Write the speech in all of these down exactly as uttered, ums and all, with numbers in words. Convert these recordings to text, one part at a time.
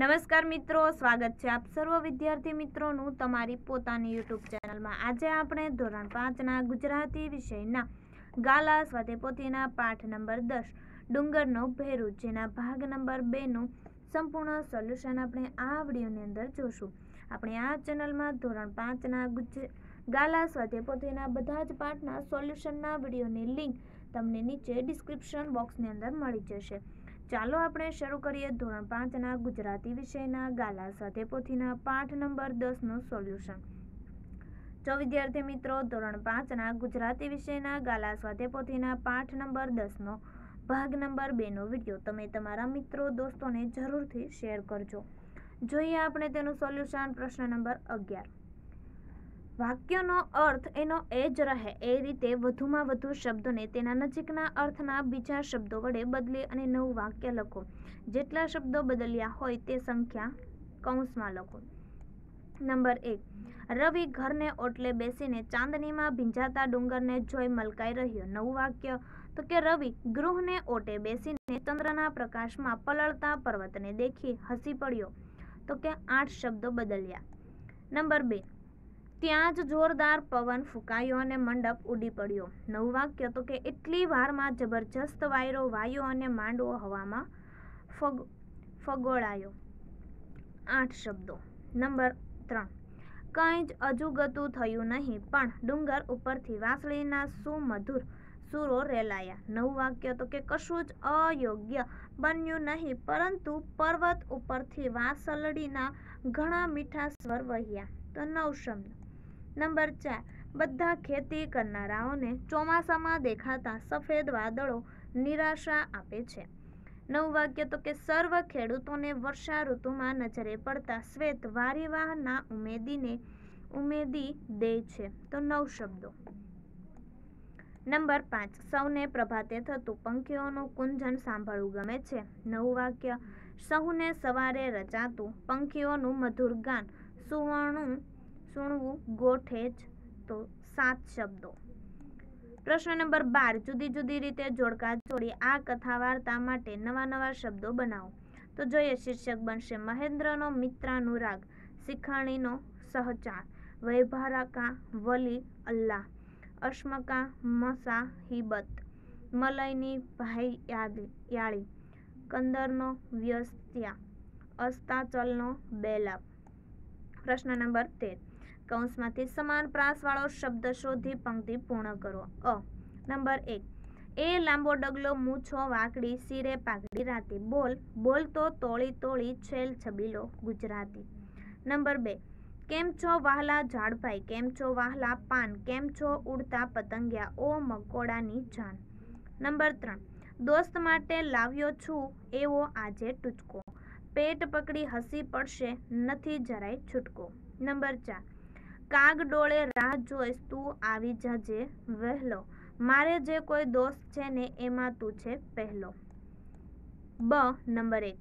નમસ્કાર મિત્રો, સ્વાગત છે આપ સર્વ વિદ્યાર્થી મિત્રોનું તમારી પોતાની યુટ્યુબ ચેનલમાં। આજે આપણે ધોરણ પાંચના ગુજરાતી વિષયના ગાલા સ્વાધ્યાય પોથીના પાઠ નંબર દસ ડુંગરનો ભેરુ જેના ભાગ નંબર બે નું સંપૂર્ણ સોલ્યુશન આપણે આ વિડીયોની અંદર જોશું। આપણે આ ચેનલમાં ધોરણ પાંચના ગાલા સ્વાધ્યાય પોથીના બધા જ પાઠના સોલ્યુશનના વિડીયોની લિંક તમને નીચે ડિસ્ક્રિપ્શન બોક્સની અંદર મળી જશે। ચાલો આપણે શરૂ કરીએ ધોરણ પાંચના ગુજરાતી વિષયના ગાલા સ્વાધ્યાય પોથીના પાઠ નંબર દસનું સોલ્યુશન। જો વિદ્યાર્થી મિત્રો ધોરણ પાંચના ગુજરાતી વિષયના ગાલા સ્વાધ્યાય પોથીના પાઠ નંબર દસનો ભાગ નંબર બેનો વિડીયો તમે તમારા મિત્રો દોસ્તોને જરૂરથી શેર કરજો। જોઈએ આપણે તેનું સોલ્યુશન। પ્રશ્ન નંબર અગિયાર, વાક્યનો અર્થ એનો એ જ રહે એ રીતે વધુમાં વધુ શબ્દોને તેના નજીકના અર્થના બીજા શબ્દો વડે બદલી અને નવું વાક્ય લખો। જેટલા શબ્દો બદલ્યા હોય તે સંખ્યા કૌંસમાં લખો। નંબર એક, રવિ ઘરને ઓટલે બેસીને ચાંદનીમાં ભીંજાતા ડુંગરને જોઈ મલકાઈ રહ્યો। નવું વાક્ય તો કે રવિ ગૃહને ઓટે બેસીને ચંદ્રના પ્રકાશમાં પલળતા પર્વતને દેખી હસી પડ્યો, તો કે આઠ શબ્દો બદલ્યા। નંબર બે, ત્યાં જ જોરદાર પવન ફૂંકાયો અને મંડપ ઉડી પડ્યો। નવું વાક્ય તો કે એટલી વારમાં જબરજસ્ત વાયરો વાયો અને માંડવો હવામાં ફગ ફગોળાયો, આઠ શબ્દો। નંબર ત્રણ, કાંઈ જ અજુગતું થયું નહીં પણ ડુંગર ઉપરથી વાંસળીના સુમધુર સૂરો રેલાયા। નવું વાક્ય તો કે કશું જ અયોગ્ય બન્યું નહીં પરંતુ પર્વત ઉપરથી વાંસળીના ઘણા મીઠા સ્વર વહ્યા, તો નવ શબ્દો। નંબર ચાર, બધા ખેતી કરનારાઓને ચોમાસામાં દેખાતા સફેદ વાદળો નિરાશા આપે છે। નવું વાક્ય તો કે સર્વ ખેડૂતોને વર્ષા ઋતુમાં નજરે પડતા શ્વેત વારીવાહના ઉમેદીને ઉમેદી દે છે, તો નવ શબ્દો। નંબર પાંચ, સૌને પ્રભાતે થતું પંખીઓનું કુંજન સાંભળવું ગમે છે। નવું વાક્ય, સૌને સવારે રચાતું પંખીઓનું મધુર ગાન સુવર્ણું સુણવું ગોઠે જ, તો સાત શબ્દો। પ્રશ્ન નંબર બાર, જુદી જુદી રીતે જોડકા જોડી આ કથા વાર્તા માટે નવા નવા શબ્દો બનાવો। તો જોઈએ શીર્ષક બનશે મહેન્દ્રનો મિત્રાનુરાગ, શિખાણીનો સહચાર, વૈભારકા વલી અલ્લાહ, અશ્મકા મસા હિબત, મલયની ભાઈ યાળી, કંદરનો વ્યસ્ત્યા, અસ્તાચલનો બેલાપ। પ્રશ્ન નંબર તેર, કૌંસમાંથી સમાન પ્રાસવાળો શબ્દ શોધી પંક્તિ પૂર્ણ કરો। અ નંબર એક, એ લાંબો ડગલો મૂછો વાકડી સિરે પાઘડી રાતે, બોલ બોલતો તોળી તોળી છેલ છબીલો ગુજરાતી। નંબર બે, કેમ છો વાહલા ઝાડભાઈ, કેમ છો વાહલા પાન, કેમ છો ઉડતા પતંગિયા, ઓ મકોડાની જાન। નંબર ત્રણ, દોસ્ત માટે લાવ્યો છું એવો આજે ટૂચકો, પેટ પકડી હસી પડશે નથી જરાય છૂટકો। નંબર ચાર, કાગ ડોળે રાહ જોઈશ તું આવી જજે વહેલો, મારે જે કોઈ દોસ્ત છે ને એમાં તું છે પહેલો। બ નંબર એક,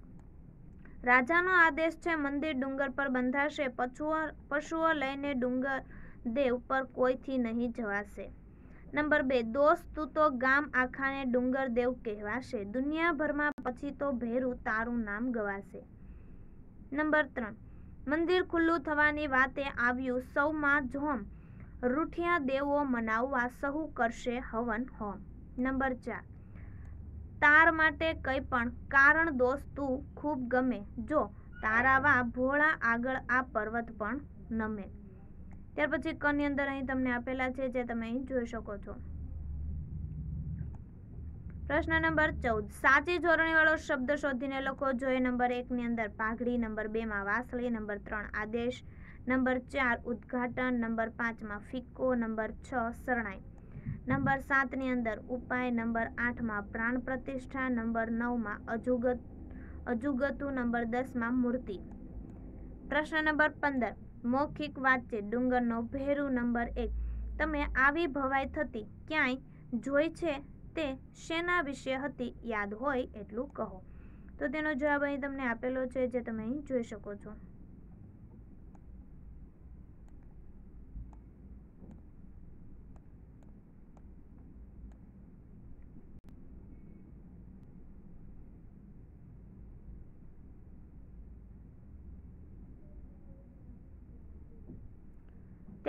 રાજાનો આદેશ છે મંદિર ડુંગર પર બંધાશે, પશુઓ પશુઓ લઈને ડુંગર દેવ પર કોઈથી નહીં જવાશે। નંબર બે, દોસ્ત તું તો ગામ આખાને ડુંગર દેવ કહેવાશે, દુનિયાભરમાં પછી તો ભેરુ તારું નામ ગવાશે। નંબર ત્રણ, મંદિર ખુલ્લું થવાની વાતે આવ્યું સૌમાં જોમ, રૂઠિયા દેવો મનાવવા સહુ કરશે હવન હોમ। નંબર ચાર, તાર માટે કંઈ પણ કારણ દોસ્ત તું ખૂબ ગમે, જો તારાવા ભોળા આગળ આ પર્વત પણ નમે। ત્યાર પછી ક ની અંદર અહીં તમને આપેલા છે જે તમે અહીં જોઈ શકો છો। પ્રશ્ન નંબર ચૌદ, સાચી જોડણી વાળો શબ્દ શોધીને લખો। જોઈએ નંબર એક ની અંદર પાઘડી, નંબર બે માં વાસળી, નંબર ત્રણ આદેશ, નંબર ચાર ઉદ્ઘાટન, નંબર પાંચ માં ફિક્કો, નંબર છ શરણાઈ, નંબર સાત ની અંદર ઉપાય, નંબર આઠ માં પ્રાણ પ્રતિષ્ઠા, નંબર નવ માં અજુગત અજુગતું, નંબર દસ માં મૂર્તિ। પ્રશ્ન નંબર પંદર, મૌખિક વાતચીત ડુંગરનો ભેરુ। નંબર એક, તમે આવી ભવાઈ થતી ક્યાંય જોઈ છે, તે શેના વિશે હતી, યાદ હોય એટલું કહો। તો તેનો જવાબ અહીં તમને આપેલો છે જે તમે અહીં જોઈ શકો છો।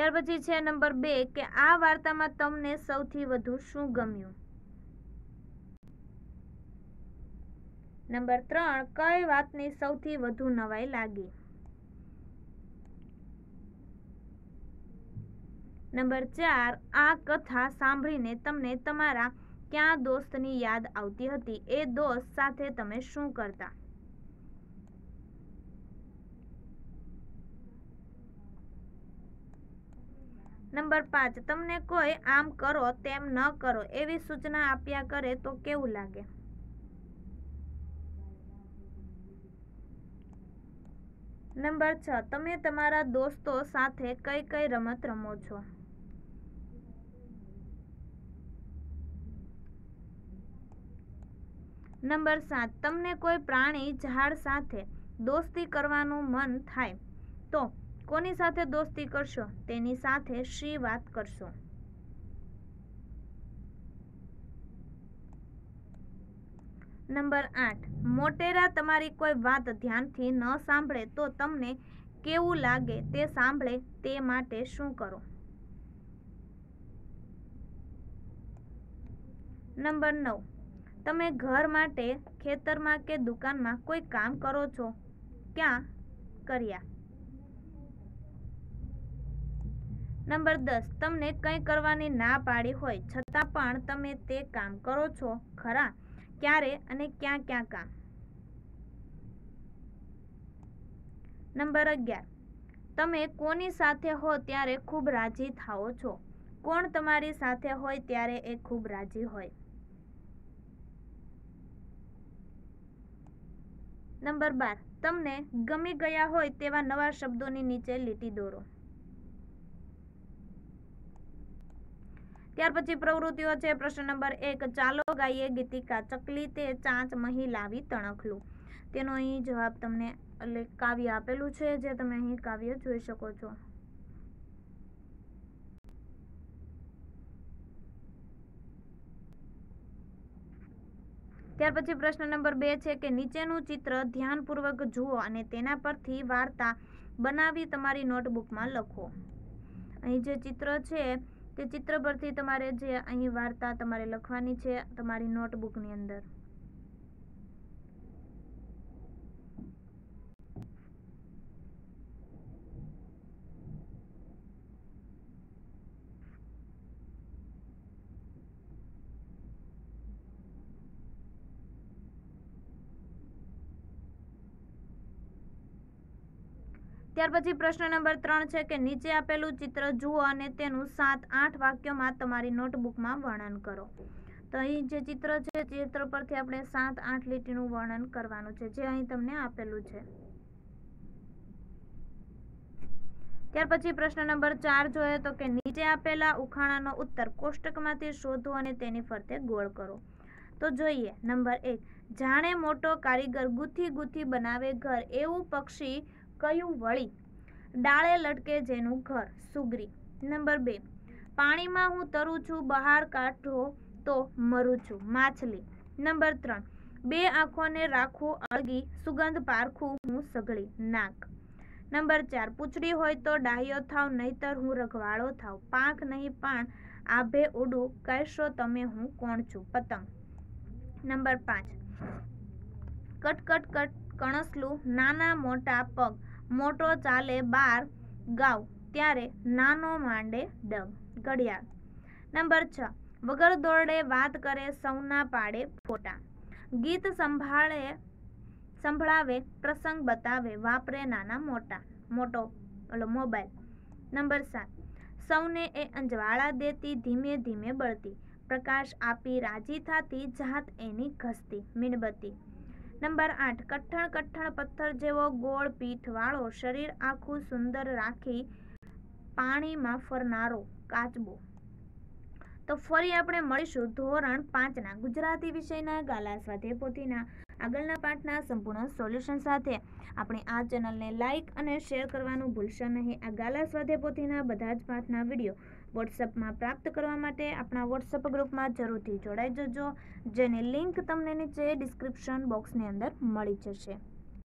ત્યાર પછી છે નંબર બે કે આ વાર્તામાં તમને સૌથી વધુ શું ગમ્યું. નંબર ત્રણ કઈ વાતની સૌથી વધુ નવાઈ લાગી. નંબર ચાર આ કથા સાંભળીને તમને તમારા क्या दोस्त नी याद आवती हती ए दोस्त साथे तमे शू करता. नंबर पांच तमने कोई आम करो तेम न करो एवी सूचना आप्या करे तो केवू लागे. नंबर छ तमे तमारा दोस्तों साथे कई कई रमत रमो छो. नंबर सात तमने कोई प्राणी झाड़ साथे दोस्ती करवानुं मन थाय तो कोनी साथे दोस्ती करशो तेनी साथे शी वात करशो. नंबर आठ मोटेरा तमारी कोई बात ध्यानथी न सांभळे तो तमने केवुं लागे ते सांभळे ते माटे शुं करो. नंबर नौ तमे घर माटे खेतर मा के दुकान मा कोई काम करो छो क्या करिया. नंबर दस तमने कई करवानी ना पाड़ी होय छतां पण तमे ते काम करो छो खरा क्यारे अने क्या क्या काम. नंबर अग्यार तमे कोनी साथे हो त्यारे खूब राजी थाओ छो कोण तमारी साथे होय त्यारे ए खूब राजी होय. नंबर बार तमने गमी गया होय तेवा नवा शब्दोनी नीचे लीटी दोरो. त्यार पछी प्रवृत्तिओ छे. प्रश्न नंबर एक चालो गाईए गीतिका चकली ते चांच मही लावी तणखलू तेनो अहीं जवाब तमने એટલે કાવ્ય આપેલું છે જે તમે અહીં કાવ્ય જોઈ શકો છો. ત્યાર પછી પ્રશ્ન નંબર બે છે કે નીચેનું ચિત્ર ધ્યાનપૂર્વક જુઓ અને તેના પરથી વાર્તા બનાવી તમારી નોટબુકમાં લખો. અહીં જે ચિત્ર છે તે ચિત્ર પરથી તમારે જે અહીં વાર્તા તમારે લખવાની છે તમારી નોટબુકની અંદર. ત્યાર પછી પ્રશ્ન નંબર ત્રણ છે કે નીચે આપેલું ચિત્ર જુઓ અને તેનું સાત આઠ વાક્યોમાં તમારી નોટબુકમાં વર્ણન કરો. તો અહીં જે ચિત્ર છે ચિત્ર પરથી આપણે સાત આઠ લીટીનું વર્ણન કરવાનું છે જે અહીં તમને આપેલું છે. ત્યાર પછી પ્રશ્ન નંબર ચાર જોઈએ તો કે નીચે આપેલા ઉખાણાનો ઉત્તર કોષ્ટકમાંથી શોધો અને તેની ફરતે ગોળ કરો. તો જોઈએ નંબર એક જાણે મોટો કારીગર ગુથી ગુથી બનાવે ઘર એવું પક્ષી कयूं वळी डाळे लटके जेनु घर सुगरी. नंबर बे पाणी में हूँ तरू छू बहार काढो तो मरू छू माछली. नंबर त्रण बे आँखों ने राखू अलगी सुगंध पारखू हूँ सगड़ी नाक. नंबर चार पूछड़ी होय तो डाहियो थाव नहीतर हूँ रघवाड़ो थाव पांख नहीं पण आभे उडू कहेशो तमे हूँ कोण छू पतंग. नंबर पांच कट कट कट कणसलू नाना मोटा पग मोटो चाले बार गाव त्यारे नानो मांडे डग घड़ियाल. नंबर छ वगर दौड़े बात करे सौना पाड़े फोटा गीत संभाळे संभळावे प्रसंग बतावे वापरे नाना मोटा मोटो ओलो मोबाइल. नंबर सात सौने ए अंजवाड़ा देती धीमे धीमे बढ़ती प्रकाश आपी राजी थाती जात एनी घसती मीणबत्ती. नंबर आठ कठण कठण पत्थर जेवो गोल पीठ वाळो शरीर आखू सुंदर राखी पाणी में फरनारो काचबो. तो फरी आपणे मळीशु धोरण पांच ना गुजराती विषयना गाला स्वाध्यायपोथीना आगळना पाठना संपूर्ण सोल्यूशन साथे. आपणे आ चेनलने लाइक अने शेर करवानुं भूलशो नहीं. आ गाला स्वाध्यायपोथीना बधा ज पाठना विडियो व्हाट्सएप में प्राप्त करवा माटे अपना व्हाट्सएप ग्रुप में जरूर थी जोड़ाई जजो जेनी लिंक तमने नीचे डिस्क्रिप्शन बॉक्स ने अंदर मळी जशे.